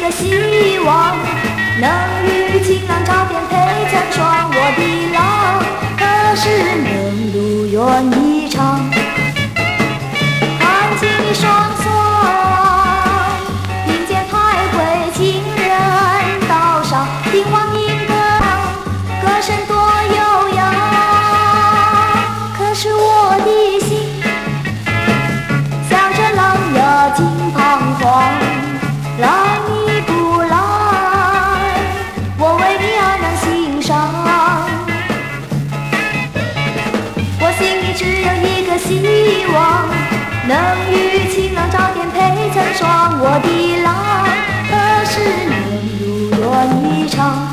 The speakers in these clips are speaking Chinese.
的希望，能与晴朗照片陪在窗我的浪，何时能如愿以偿？看见你双손，并肩徘徊情人道上，听花鸣歌，歌声多悠扬。可是我的心，像只狼牙精彷徨。 让你不来，我为你黯然心伤。我心里只有一个希望，能与晴朗照片陪成双。我的浪，何时能如愿以偿？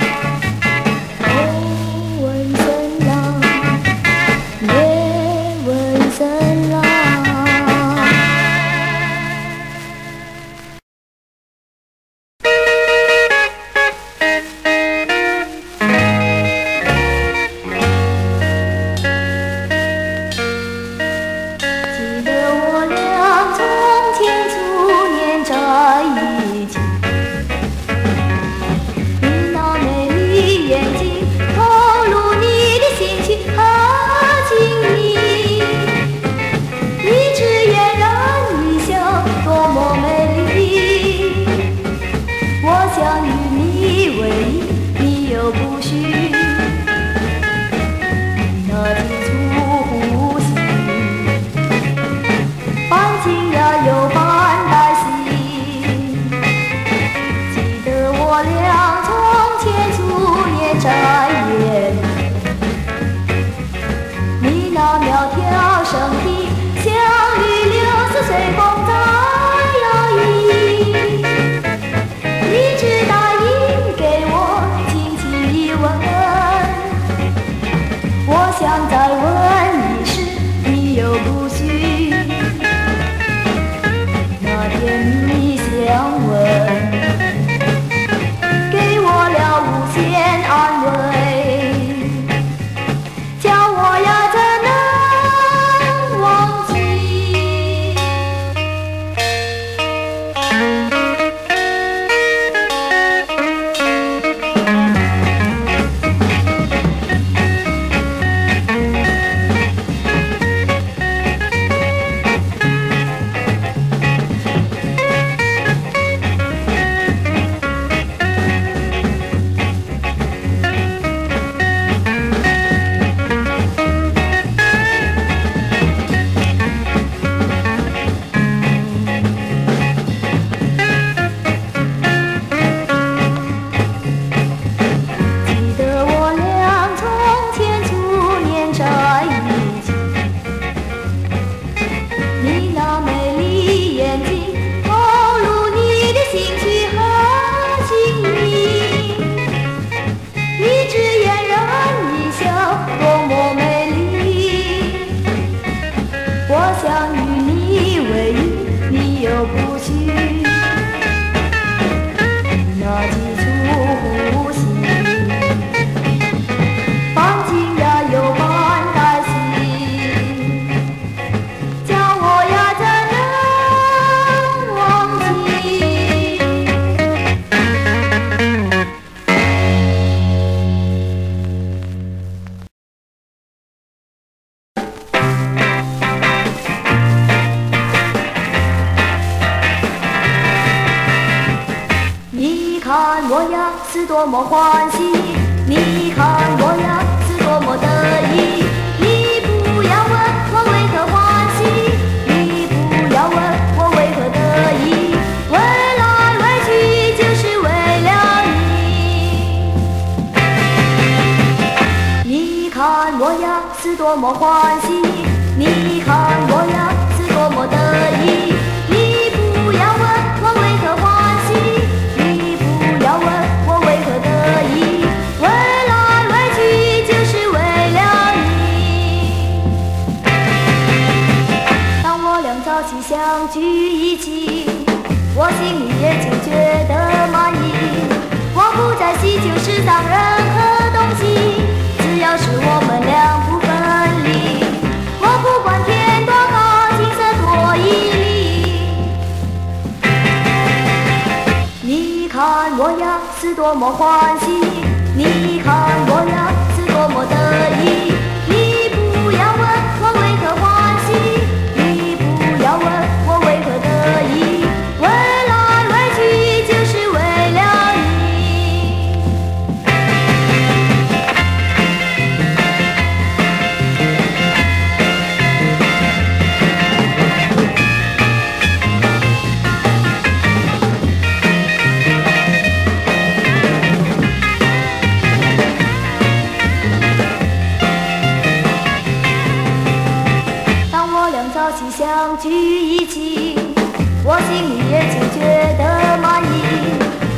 你看看我呀，是多么欢喜！你看我呀，是多么得意！你不要问我为何欢喜，你不要问我为何得意，为来为去就是为了相聚一起，我心里也就觉得满意。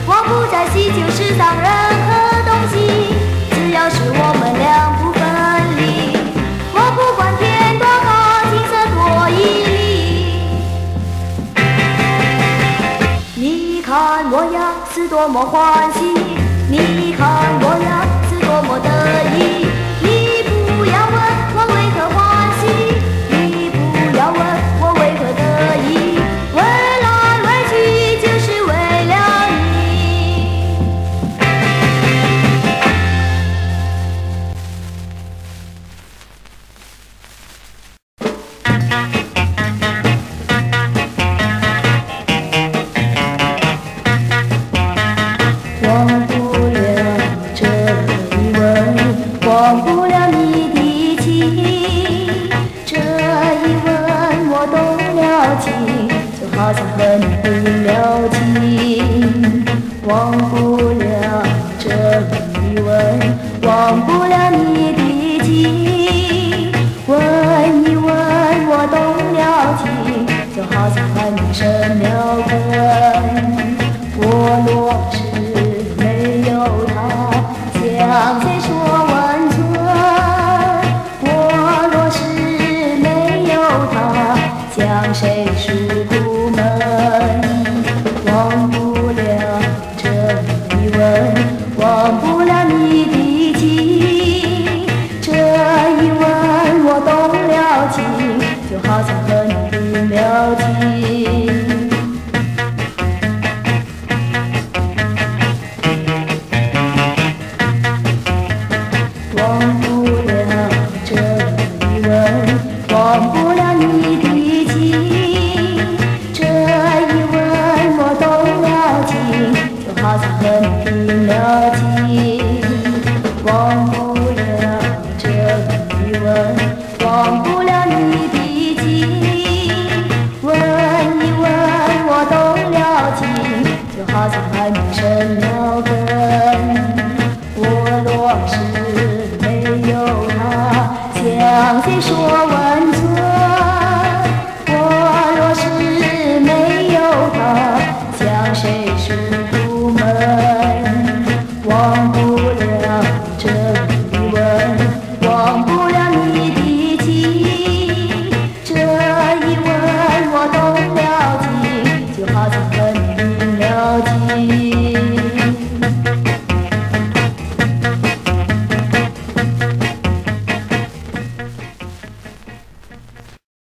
我不再希求世上任何东西，只要是我们俩不分离，我不管天多高，景色多绮丽。你看我呀，是多么欢喜！你看我呀，是多么得意！你不要问我为何欢喜。